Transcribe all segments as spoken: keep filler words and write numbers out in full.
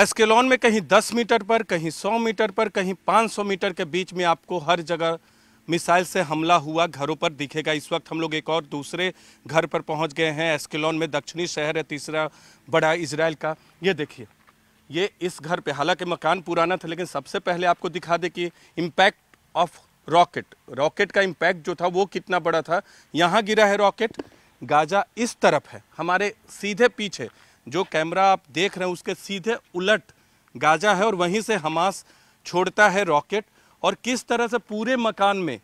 Ashkelon में कहीं दस मीटर पर, कहीं सौ मीटर पर, कहीं पाँच सौ मीटर के बीच में आपको हर जगह मिसाइल से हमला हुआ घरों पर दिखेगा। इस वक्त हम लोग एक और दूसरे घर पर पहुंच गए हैं। एश्केलोन में दक्षिणी शहर है तीसरा बड़ा इसराइल का। ये देखिए, ये इस घर पे, हालांकि मकान पुराना था, लेकिन सबसे पहले आपको दिखा दे कि इम्पैक्ट ऑफ रॉकेट, रॉकेट का इम्पैक्ट जो था वो कितना बड़ा था। यहाँ गिरा है रॉकेट। गाजा इस तरफ है हमारे सीधे पीछे, जो कैमरा आप देख रहे हैं उसके सीधे उलट गाजा है, और वहीं से हमास छोड़ता है रॉकेट। और किस तरह से पूरे मकान में,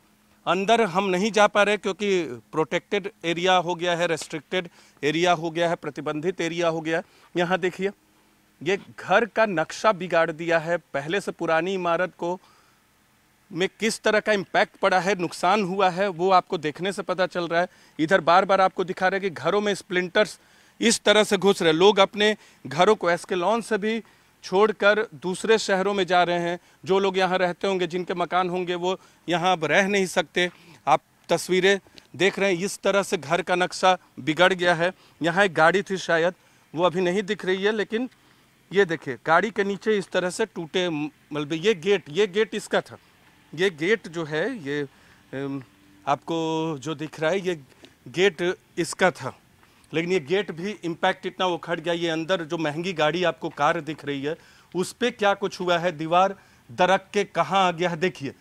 अंदर हम नहीं जा पा रहे क्योंकि प्रोटेक्टेड एरिया हो गया है, रेस्ट्रिक्टेड एरिया हो गया है, प्रतिबंधित एरिया हो गया है। यहाँ देखिए, ये घर का नक्शा बिगाड़ दिया है। पहले से पुरानी इमारत को में किस तरह का इम्पैक्ट पड़ा है, नुकसान हुआ है, वो आपको देखने से पता चल रहा है। इधर बार बार आपको दिखा रहे हैं कि घरों में स्प्लिंटर्स इस तरह से घुस रहे। लोग अपने घरों को एश्केलोन से भी छोड़कर दूसरे शहरों में जा रहे हैं। जो लोग यहाँ रहते होंगे, जिनके मकान होंगे, वो यहाँ अब रह नहीं सकते। आप तस्वीरें देख रहे हैं, इस तरह से घर का नक्शा बिगड़ गया है। यहाँ एक गाड़ी थी शायद, वो अभी नहीं दिख रही है, लेकिन ये देखिए गाड़ी के नीचे इस तरह से टूटे, मतलब ये गेट, ये गेट इसका था। ये गेट जो है, ये आपको जो दिख रहा है, ये गेट इसका था, लेकिन ये गेट भी इम्पैक्ट इतना उखड़ गया। ये अंदर जो महंगी गाड़ी आपको कार दिख रही है, उस पर क्या कुछ हुआ है, दीवार दरक के कहाँ आ गया है। देखिए,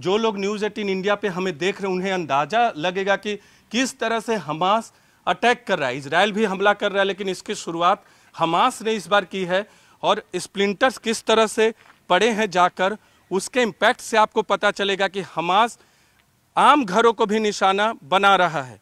जो लोग न्यूज़ एटीन इंडिया पे हमें देख रहे हैं, उन्हें अंदाज़ा लगेगा कि किस तरह से हमास अटैक कर रहा है। इसराइल भी हमला कर रहा है, लेकिन इसकी शुरुआत हमास ने इस बार की है। और स्प्लिंटर्स किस तरह से पड़े हैं जाकर, उसके इम्पैक्ट से आपको पता चलेगा कि हमास आम घरों को भी निशाना बना रहा है।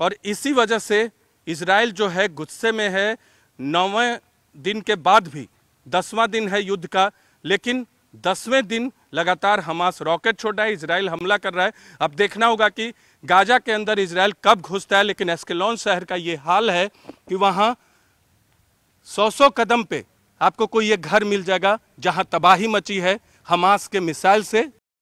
और इसी वजह से इसराइल जो है गुस्से में है। नौवें दिन के बाद भी, दसवां दिन है युद्ध का, लेकिन दसवें दिन लगातार हमास रॉकेट छोड़ रहा है, इसराइल हमला कर रहा है। अब देखना होगा कि गाजा के अंदर इसराइल कब घुसता है। लेकिन एश्केलोन शहर का ये हाल है कि वहाँ सौ सौ कदम पे आपको कोई एक घर मिल जाएगा जहाँ तबाही मची है हमास के मिसाइल से,